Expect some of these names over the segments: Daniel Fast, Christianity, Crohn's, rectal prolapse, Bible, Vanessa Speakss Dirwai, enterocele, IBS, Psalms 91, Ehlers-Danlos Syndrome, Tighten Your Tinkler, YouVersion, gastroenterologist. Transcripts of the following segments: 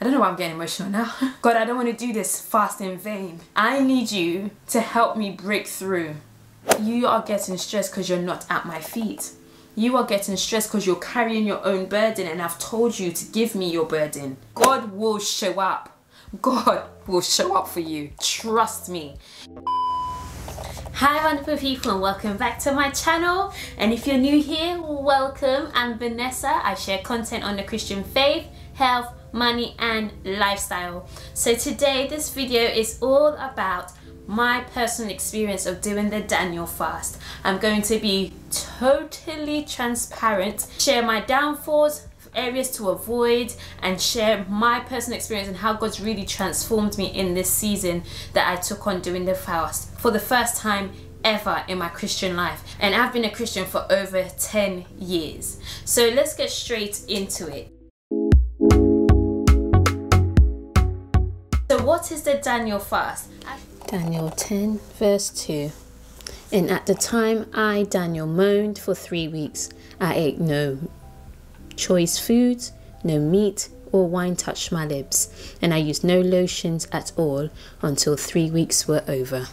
I don't know why I'm getting emotional now. God, I don't want to do this fast in vain. I need you to help me break through. You are getting stressed because you're not at my feet. You are getting stressed because you're carrying your own burden, and I've told you to give me your burden. God will show up. God will show up for you. Trust me. Hi wonderful people, and welcome back to my channel. And if you're new here, welcome. I'm Vanessa. I share content on the Christian faith, health, money and lifestyle. So today this video is all about my personal experience of doing the Daniel fast. I'm going to be totally transparent, share my downfalls, areas to avoid, and share my personal experience and how God's really transformed me in this season that I took on doing the fast for the first time ever in my Christian life. And I've been a Christian for over 10 years. So let's get straight into it. So what is the Daniel fast? Daniel 10 verse 2. And at the time I, Daniel, moaned for 3 weeks. I ate no choice foods, no meat or wine touched my lips, and I used no lotions at all until 3 weeks were over.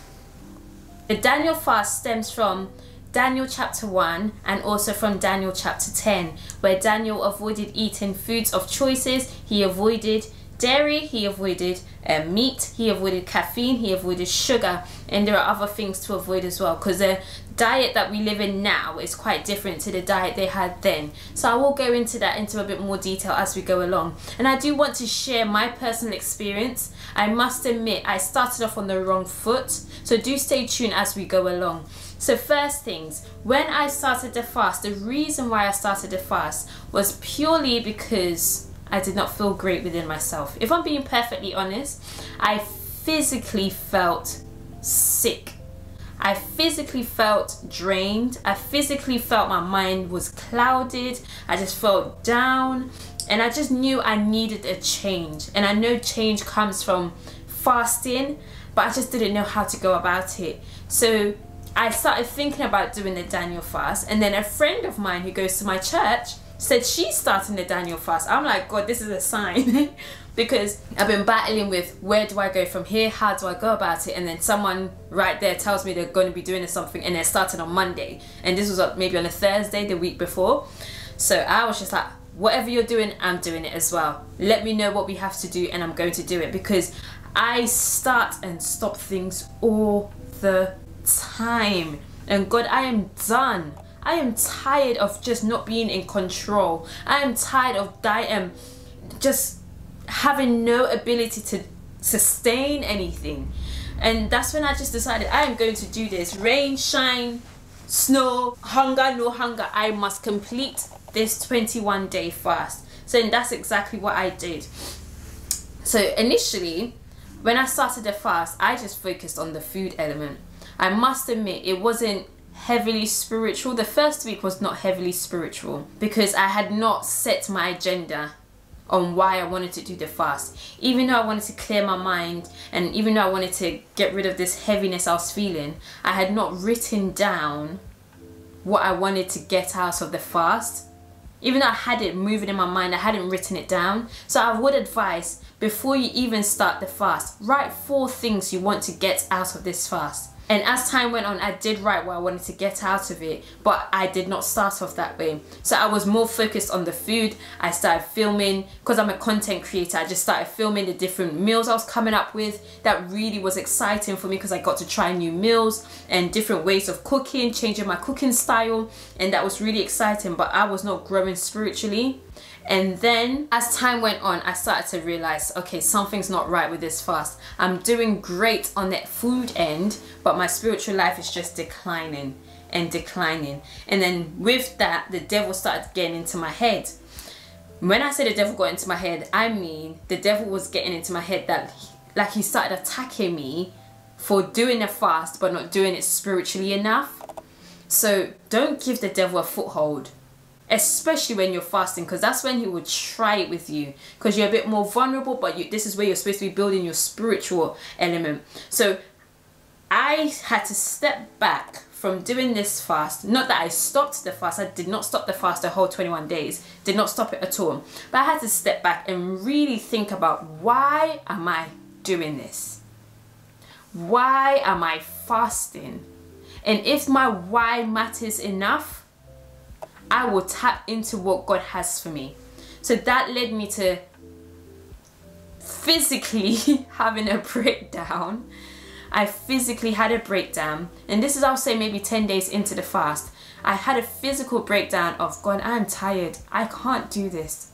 The Daniel fast stems from Daniel chapter 1 and also from Daniel chapter 10, where Daniel avoided eating foods of choices. He avoided dairy, he avoided meat, he avoided caffeine, he avoided sugar, and there are other things to avoid as well, because the diet that we live in now is quite different to the diet they had then. So I will go into that into a bit more detail as we go along. And I do want to share my personal experience. I must admit I started off on the wrong foot, so do stay tuned as we go along. So first things, when I started the fast, the reason why I started the fast was purely because I did not feel great within myself. If I'm being perfectly honest, I physically felt sick. I physically felt drained. I physically felt my mind was clouded. I just felt down, and I just knew I needed a change. And I know change comes from fasting, but I just didn't know how to go about it. So I started thinking about doing the Daniel fast, and then a friend of mine who goes to my church said she's starting the Daniel fast. I'm like, God, this is a sign. Because I've been battling with, where do I go from here? How do I go about it? And then someone right there tells me they're going to be doing something, and they're starting on Monday. And this was maybe on a Thursday the week before. So I was just like, whatever you're doing, I'm doing it as well. Let me know what we have to do and I'm going to do it, because I start and stop things all the time. And God, I am done. I am tired of just not being in control. I am tired of just having no ability to sustain anything. And that's when I just decided I am going to do this. Rain, shine, snow, hunger, no hunger, I must complete this 21-day fast. So that's exactly what I did. So initially, when I started the fast, I just focused on the food element. I must admit, it wasn't heavily spiritual. The first week was not heavily spiritual because I had not set my agenda on why I wanted to do the fast. Even though I wanted to clear my mind, and even though I wanted to get rid of this heaviness I was feeling, I had not written down what I wanted to get out of the fast. Even though I had it moving in my mind, I hadn't written it down. So I would advise, before you even start the fast, write 4 things you want to get out of this fast. And as time went on, I did write what I wanted to get out of it, but I did not start off that way. So I was more focused on the food. I started filming, because I'm a content creator, I just started filming the different meals I was coming up with. That really was exciting for me because I got to try new meals and different ways of cooking, changing my cooking style, and that was really exciting, but I was not growing spiritually. And then as time went on, I started to realize, okay, something's not right with this fast. I'm doing great on that food end, but my spiritual life is just declining and declining. And then with that, the devil started getting into my head. When I say the devil got into my head, I mean the devil was getting into my head, that like he started attacking me for doing a fast but not doing it spiritually enough. So don't give the devil a foothold, especially when you're fasting, because that's when he will try it with you, because you're a bit more vulnerable. But this is where you're supposed to be building your spiritual element. So I had to step back from doing this fast, not that I stopped the fast, I did not stop the fast the whole 21 days, did not stop it at all, but I had to step back and really think about, why am I doing this? Why am I fasting? And if my why matters enough, I will tap into what God has for me. So that led me to physically having a breakdown. I physically had a breakdown, and this is, I'll say, maybe 10 days into the fast. I had a physical breakdown of, God, I'm tired, I can't do this.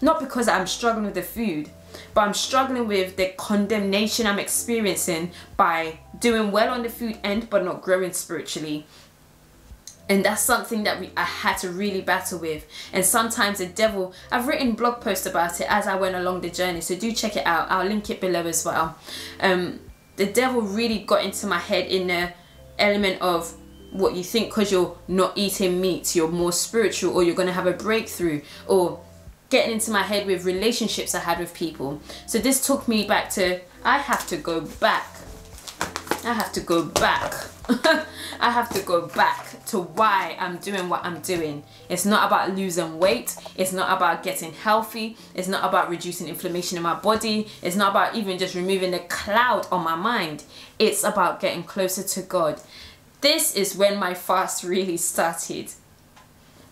Not because I'm struggling with the food, but I'm struggling with the condemnation I'm experiencing by doing well on the food end but not growing spiritually. And that's something that I had to really battle with. And sometimes the devil, I've written blog posts about it as I went along the journey, so do check it out. I'll link it below as well. The devil really got into my head in the element of what you think, because you're not eating meat, you're more spiritual, or you're going to have a breakthrough, or getting into my head with relationships I had with people. So this took me back to, I have to go back. I have to go back to why I'm doing what I'm doing. It's not about losing weight. It's not about getting healthy. It's not about reducing inflammation in my body. It's not about even just removing the cloud on my mind. It's about getting closer to God. This is when my fast really started.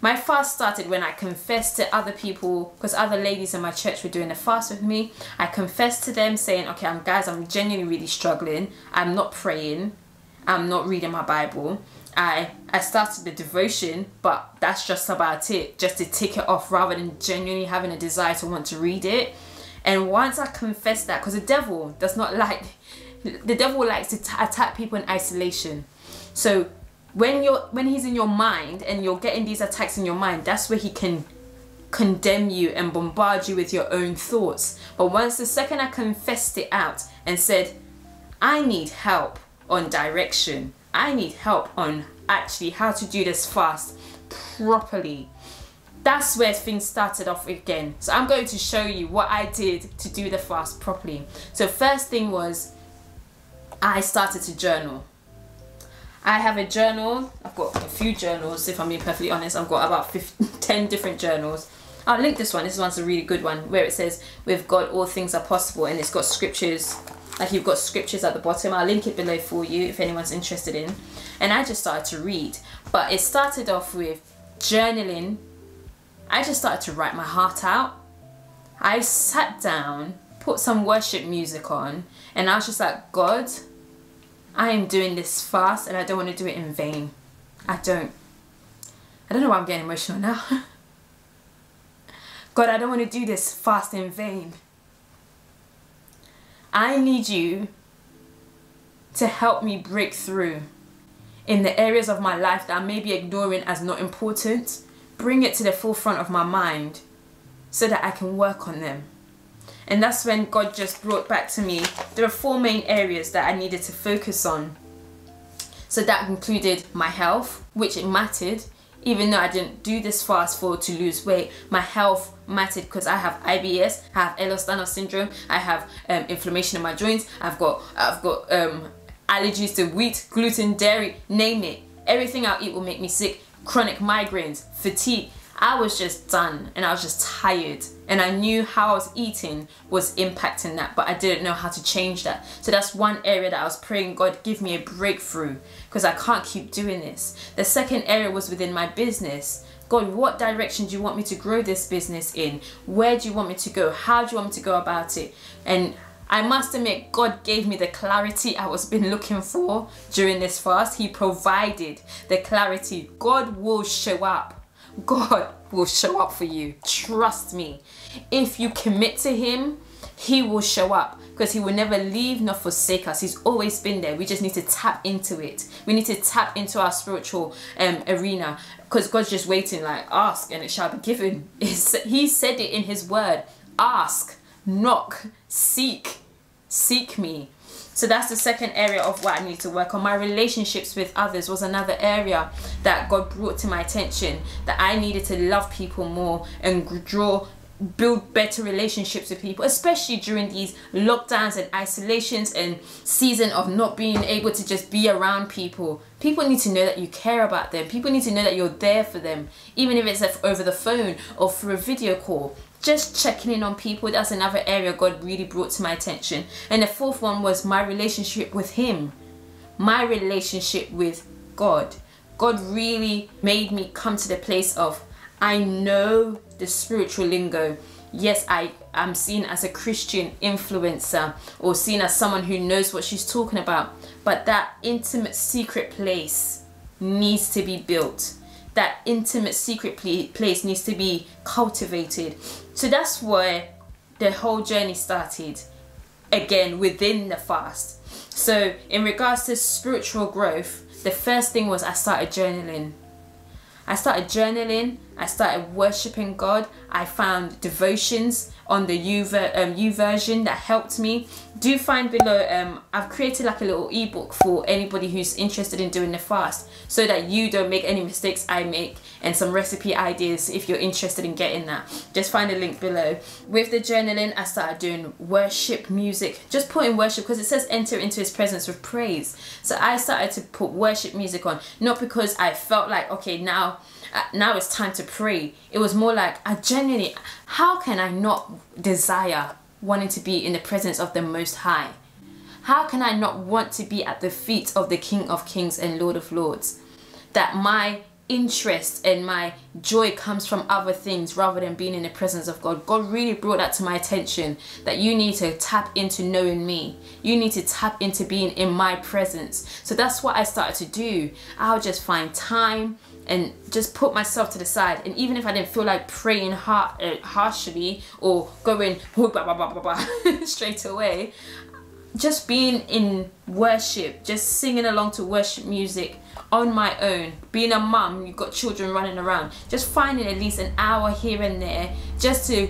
My fast started when I confessed to other people, because other ladies in my church were doing a fast with me. I confessed to them saying, okay, I'm genuinely really struggling. I'm not praying. I'm not reading my Bible. I started the devotion, but that's just about it, just to tick it off rather than genuinely having a desire to want to read it. And once I confessed that, because the devil does not like, the devil likes to attack people in isolation. So when he's in your mind and you're getting these attacks in your mind, that's where he can condemn you and bombard you with your own thoughts. But once the second I confessed it out and said, I need help on direction, I need help on actually how to do this fast properly, that's where things started off again. So I'm going to show you what I did to do the fast properly. So first thing was, I started to journal. I have a journal. I've got a few journals, if I'm being perfectly honest. I've got about 10 different journals. I'll link this one. This one's a really good one, where it says, with God all things are possible, and it's got scriptures, like you've got scriptures at the bottom. I'll link it below for you if anyone's interested in. And I just started to read, but it started off with journaling. I just started to write my heart out. I sat down, put some worship music on, and I was just like, God, I am doing this fast and I don't want to do it in vain. I don't know why I'm getting emotional now. God, I don't want to do this fast in vain. I need you to help me break through in the areas of my life that I may be ignoring as not important. Bring it to the forefront of my mind so that I can work on them. And that's when God just brought back to me, there are four main areas that I needed to focus on. So that included my health, which it mattered, even though I didn't do this fast to lose weight. My health mattered because I have IBS, I have Ehlers-Danlos Syndrome, I have inflammation in my joints, I've got allergies to wheat, gluten, dairy, name it. Everything I'll eat will make me sick, chronic migraines, fatigue. I was just done and I was just tired, and I knew how I was eating was impacting that, but I didn't know how to change that. So that's one area that I was praying, God, give me a breakthrough, because I can't keep doing this. The second area was within my business. God, what direction do you want me to grow this business in? Where do you want me to go? How do you want me to go about it? And I must admit, God gave me the clarity I was been looking for during this fast. He provided the clarity. God will show up. God will show up for you. Trust me. If you commit to him, he will show up, because he will never leave nor forsake us. He's always been there. We just need to tap into it. We need to tap into our spiritual arena, because God's just waiting, like, ask and it shall be given. He said it in his word. Ask, knock, seek me. So that's the second area of what I need to work on. My relationships with others was another area that God brought to my attention, that I needed to love people more and draw build better relationships with people, especially during these lockdowns and isolations and season of not being able to just be around people. People need to know that you care about them. People need to know that you're there for them, even if it's over the phone or through a video call. Just checking in on people, that's another area God really brought to my attention. And the fourth one was my relationship with Him, my relationship with God. God really made me come to the place of, I know the spiritual lingo. Yes, I am seen as a Christian influencer or seen as someone who knows what she's talking about, but that intimate secret place needs to be built. That intimate secret place needs to be cultivated. So that's where the whole journey started, again, within the fast. So in regards to spiritual growth, the first thing was I started journaling. I started worshiping God. I found devotions on the YouVersion that helped me. Do find below, I've created like a little ebook for anybody who's interested in doing the fast, so that you don't make any mistakes I make, and some recipe ideas if you're interested in getting that. Just find a link below. With the journaling, I started doing worship music. Just put in worship, because it says enter into His presence with praise. So I started to put worship music on, not because I felt like, okay, now it's time to pray. It was more like, I genuinely, how can I not desire wanting to be in the presence of the Most High? How can I not want to be at the feet of the King of Kings and Lord of Lords? That my interest and my joy comes from other things rather than being in the presence of God. God really brought that to my attention, that you need to tap into knowing me. You need to tap into being in my presence. So that's what I started to do. I'll just find time and just put myself to the side. And even if I didn't feel like praying harshly or going straight away, just being in worship, just singing along to worship music on my own. Being a mum, you've got children running around, just finding at least an hour here and there just to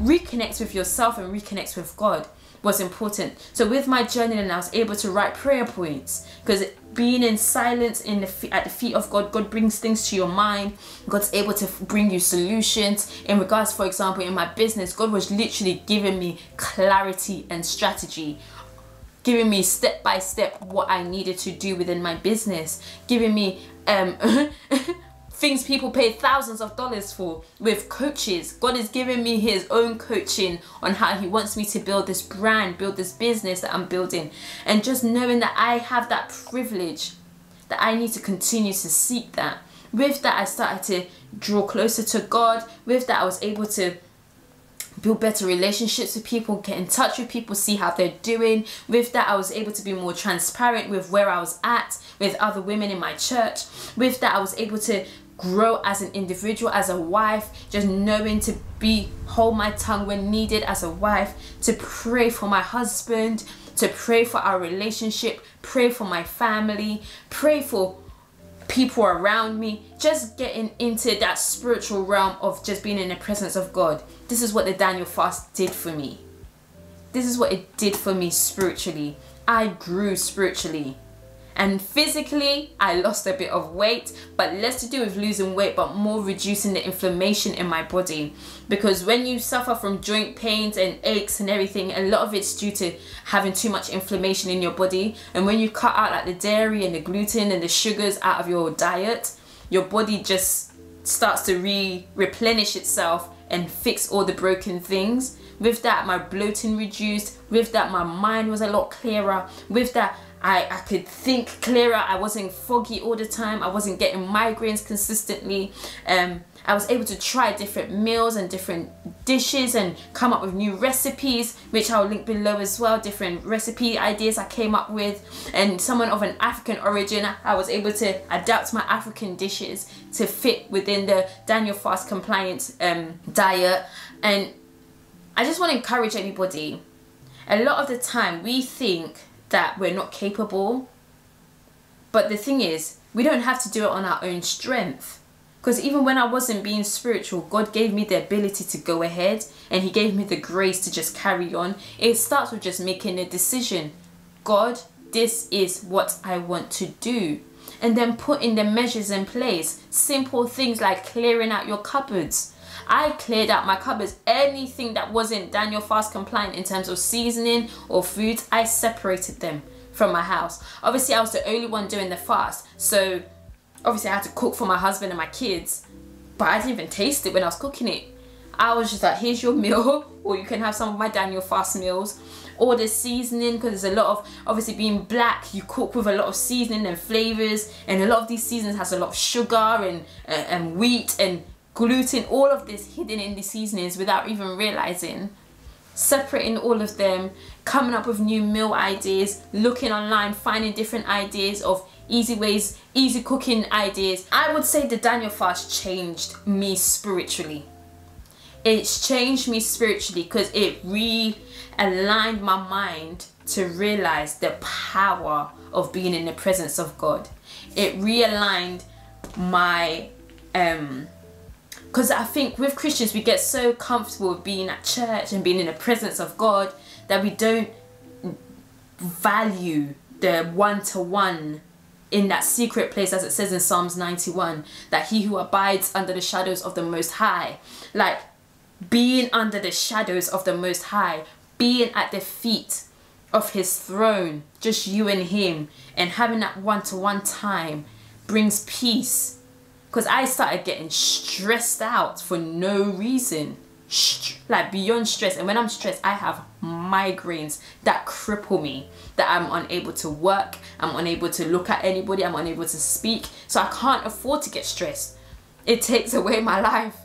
reconnect with yourself and reconnect with God was important. So with my journaling, I was able to write prayer points, because being in silence at the feet of God, God brings things to your mind. God's able to bring you solutions. In regards, for example, in my business, God was literally giving me clarity and strategy, giving me step by step what I needed to do within my business, giving me things people pay thousands of dollars for with coaches. God is giving me His own coaching on how He wants me to build this brand, build this business that I'm building. And just knowing that I have that privilege, that I need to continue to seek that. With that, I started to draw closer to God. With that, I was able to build better relationships with people, get in touch with people, see how they're doing. With that, I was able to be more transparent with where I was at, with other women in my church. With that, I was able to grow as an individual, as a wife, just knowing to hold my tongue when needed as a wife, to pray for my husband, to pray for our relationship, pray for my family, pray for people around me. Just getting into that spiritual realm of just being in the presence of God. This is what the Daniel fast did for me. This is what it did for me spiritually. I grew spiritually. And physically, I lost a bit of weight, but less to do with losing weight, but more reducing the inflammation in my body. Because when you suffer from joint pains and aches and everything, a lot of it's due to having too much inflammation in your body. And when you cut out like the dairy and the gluten and the sugars out of your diet, your body just starts to replenish itself and fix all the broken things. With that, my bloating reduced. With that, my mind was a lot clearer. With that, I could think clearer. I wasn't foggy all the time. I wasn't getting migraines consistently. I was able to try different meals and different dishes and come up with new recipes, which I'll link below as well, different recipe ideas I came up with. And someone of an African origin, I was able to adapt my African dishes to fit within the Daniel Fast compliant diet. And I just want to encourage anybody. A lot of the time we think that we're not capable, but the thing is, we don't have to do it on our own strength. Because even when I wasn't being spiritual, God gave me the ability to go ahead, and He gave me the grace to just carry on. It starts with just making a decision. God, this is what I want to do. And then putting the measures in place. Simple things like clearing out your cupboards. I cleared out my cupboards. Anything that wasn't Daniel Fast compliant in terms of seasoning or foods, I separated them from my house. Obviously, I was the only one doing the fast, so obviously I had to cook for my husband and my kids, but I didn't even taste it when I was cooking it. I was just like, here's your meal, or you can have some of my Daniel Fast meals. All the seasoning, because there's a lot of, obviously being black, you cook with a lot of seasoning and flavors, and a lot of these seasonings has a lot of sugar and wheat and gluten, all of this hidden in the seasonings without even realizing. Separating all of them, coming up with new meal ideas, looking online, finding different ideas of easy ways, easy cooking ideas. I would say the Daniel Fast changed me spiritually. It's changed me spiritually because it realigned my mind to realize the power of being in the presence of God. It realigned my, because I think with Christians, we get so comfortable with being at church and being in the presence of God that we don't value the one-to-one in that secret place, as it says in Psalms 91, that he who abides under the shadows of the Most High, like, being under the shadows of the Most High, being at the feet of his throne, just you and him, and having that one-to-one time brings peace. Because I started getting stressed out for no reason, like beyond stress. And when I'm stressed, I have migraines that cripple me, that I'm unable to work, I'm unable to look at anybody, I'm unable to speak. So I can't afford to get stressed. It takes away my life.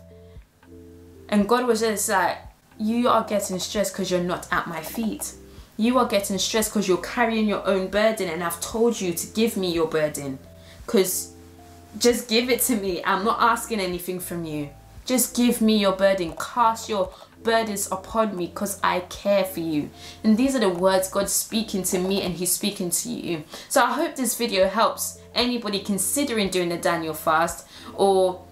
And God was just like, you are getting stressed because you're not at my feet. You are getting stressed because you're carrying your own burden, and I've told you to give me your burden. Because just give it to me. I'm not asking anything from you. Just give me your burden. Cast your burdens upon me because I care for you. And these are the words God's speaking to me, and he's speaking to you. So I hope this video helps anybody considering doing the Daniel Fast, or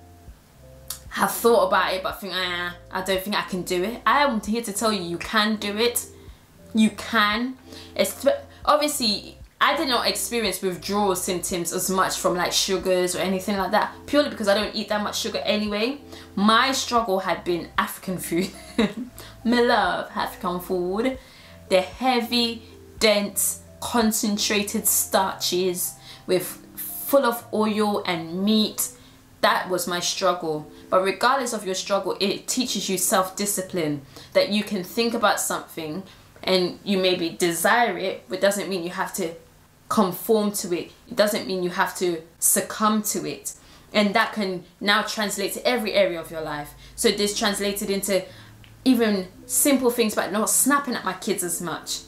have thought about it but think, I don't think I can do it. I am here to tell you, you can do it. You can. Obviously, I did not experience withdrawal symptoms as much from like sugars or anything like that, purely because I don't eat that much sugar anyway. My struggle had been African food. My love, African food. The heavy, dense, concentrated starches with full of oil and meat. That was my struggle. But regardless of your struggle, it teaches you self-discipline, that you can think about something and you maybe desire it, but it doesn't mean you have to conform to it. It doesn't mean you have to succumb to it. And that can now translate to every area of your life. So this translated into even simple things, but not snapping at my kids as much.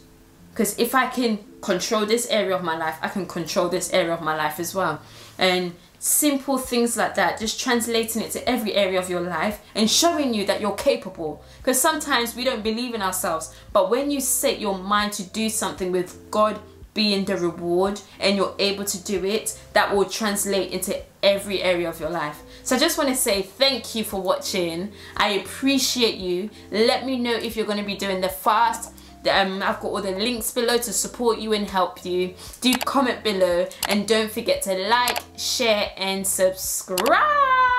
Because if I can control this area of my life, I can control this area of my life as well. And simple things like that, just translating it to every area of your life and showing you that you're capable. Because sometimes we don't believe in ourselves, but when you set your mind to do something with God being the reward and you're able to do it, that will translate into every area of your life. So I just want to say thank you for watching. I appreciate you. Let me know if you're going to be doing the fast. I've got all the links below to support you and help you. Do comment below, and don't forget to like, share and subscribe.